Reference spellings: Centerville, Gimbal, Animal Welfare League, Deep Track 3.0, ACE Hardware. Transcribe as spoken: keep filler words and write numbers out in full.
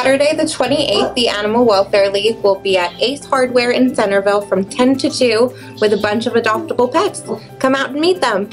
Saturday the twenty-eighth, the Animal Welfare League will be at ACE Hardware in Centerville from ten to two with a bunch of adoptable pets. Come out and meet them.